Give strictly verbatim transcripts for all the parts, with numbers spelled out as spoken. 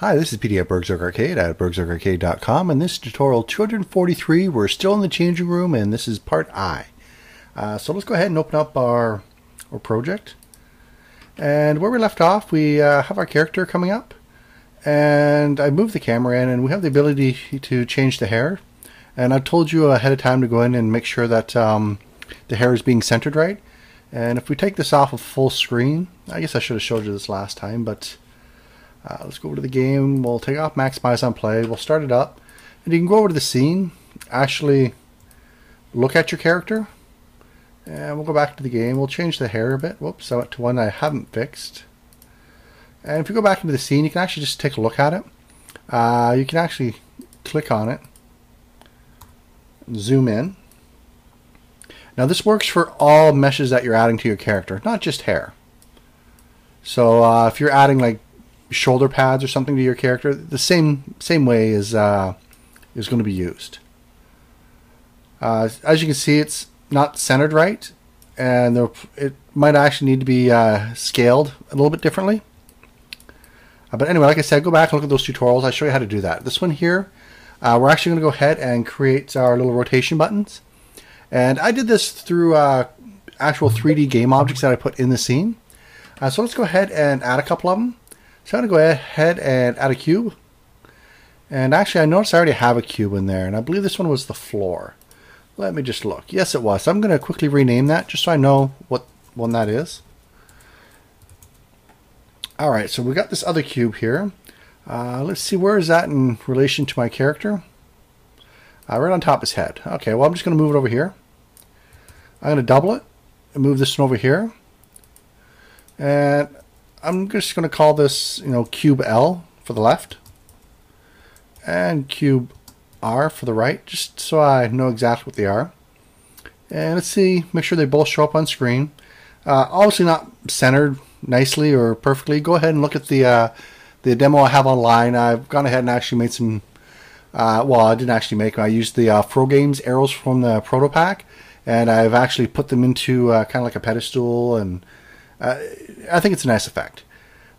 Hi, this is P D at BurgZerg Arcade at burg zerg arcade dot com, and this is tutorial two hundred forty-three. We're still in the changing room, and this is part I. Uh, so let's go ahead and open up our, our project. And where we left off, we uh, have our character coming up, and I moved the camera in, and we have the ability to change the hair. And I've told you ahead of time to go in and make sure that um, the hair is being centered right. And if we take this off of full screen, I guess I should have showed you this last time, but Uh, let's go over to the game. We'll take off maximize on play. We'll start it up, and you can go over to the scene, actually look at your character, and we'll go back to the game. We'll change the hair a bit. Whoops, I went to one I haven't fixed. And if you go back into the scene, you can actually just take a look at it. Uh, you can actually click on it, zoom in. Now this works for all meshes that you're adding to your character, not just hair. So uh, if you're adding like shoulder pads or something to your character, the same same way is uh, is going to be used. Uh, as you can see, it's not centered right, and there, it might actually need to be uh, scaled a little bit differently. Uh, but anyway, like I said, go back and look at those tutorials. I show you how to do that. This one here, uh, we're actually going to go ahead and create our little rotation buttons. And I did this through uh, actual three D game objects that I put in the scene. Uh, so let's go ahead and add a couple of them. So I'm going to go ahead and add a cube. And actually, I noticed I already have a cube in there, and I believe this one was the floor. Let me just look. Yes, it was. So I'm going to quickly rename that just so I know what one that is. All right, so we got this other cube here. Uh, let's see, where is that in relation to my character? Uh, right on top of his head. Okay, well, I'm just going to move it over here. I'm going to double it and move this one over here. And I'm just going to call this, you know, cube L for the left and cube R for the right, just so I know exactly what they are. And let's see, make sure they both show up on screen. Uh, obviously not centered nicely or perfectly. Go ahead and look at the uh, the demo I have online. I've gone ahead and actually made some, uh, well, I didn't actually make them. I used the uh, Frogames arrows from the ProtoPack, and I've actually put them into uh, kind of like a pedestal, and Uh, I think it's a nice effect,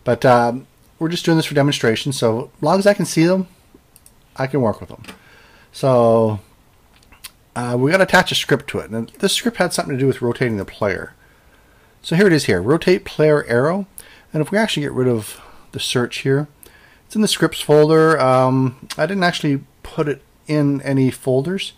but um, we're just doing this for demonstration, so as long as I can see them, I can work with them. So uh, we got to attach a script to it, and this script had something to do with rotating the player. So here it is here, rotate player arrow, and if we actually get rid of the search here, it's in the scripts folder. um, I didn't actually put it in any folders.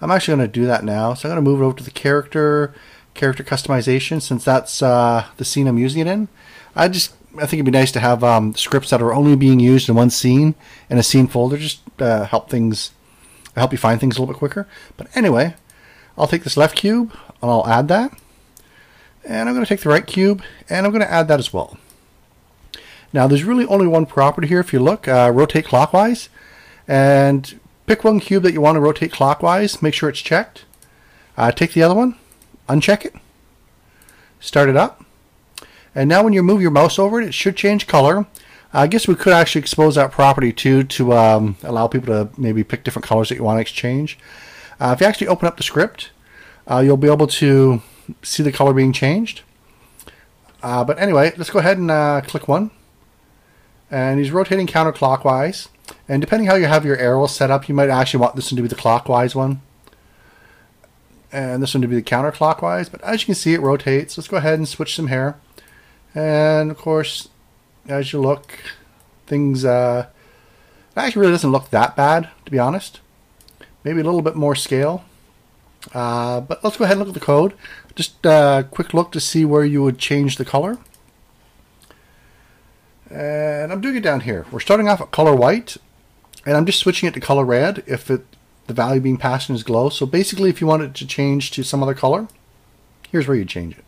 I'm actually going to do that now, so I'm going to move it over to the character character customization, since that's uh, the scene I'm using it in. I just I think it'd be nice to have um, scripts that are only being used in one scene in a scene folder, just uh, help things help you find things a little bit quicker. But anyway, I'll take this left cube and I'll add that, and I'm going to take the right cube and I'm going to add that as well. Now there's really only one property here. If you look, uh, rotate clockwise, and pick one cube that you want to rotate clockwise. Make sure it's checked. Uh, take the other one, uncheck it, start it up, and now when you move your mouse over it, it should change color. I guess we could actually expose that property too to um, allow people to maybe pick different colors that you want to exchange. Uh, if you actually open up the script, uh, you'll be able to see the color being changed. Uh, but anyway, let's go ahead and uh, click one, and he's rotating counterclockwise, and depending how you have your arrow set up, you might actually want this one to be the clockwise one and this one to be the counterclockwise. But as you can see, it rotates. Let's go ahead and switch some hair, and of course, as you look, things uh, it actually really doesn't look that bad, to be honest. Maybe a little bit more scale, uh, but let's go ahead and look at the code. Just a uh, quick look to see where you would change the color, and I'm doing it down here. We're starting off at color white, and I'm just switching it to color red if it the value being passed in is glow. So basically, if you want it to change to some other color, here's where you change it.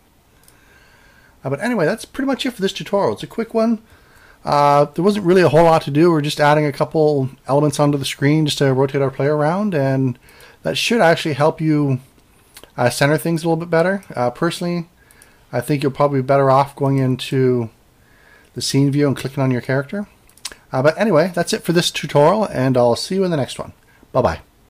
Uh, but anyway, that's pretty much it for this tutorial. It's a quick one. Uh, there wasn't really a whole lot to do. We're just adding a couple elements onto the screen just to rotate our player around, and that should actually help you uh, center things a little bit better. Uh, personally, I think you'll probably be better off going into the scene view and clicking on your character. Uh, but anyway, that's it for this tutorial, and I'll see you in the next one. Bye-bye.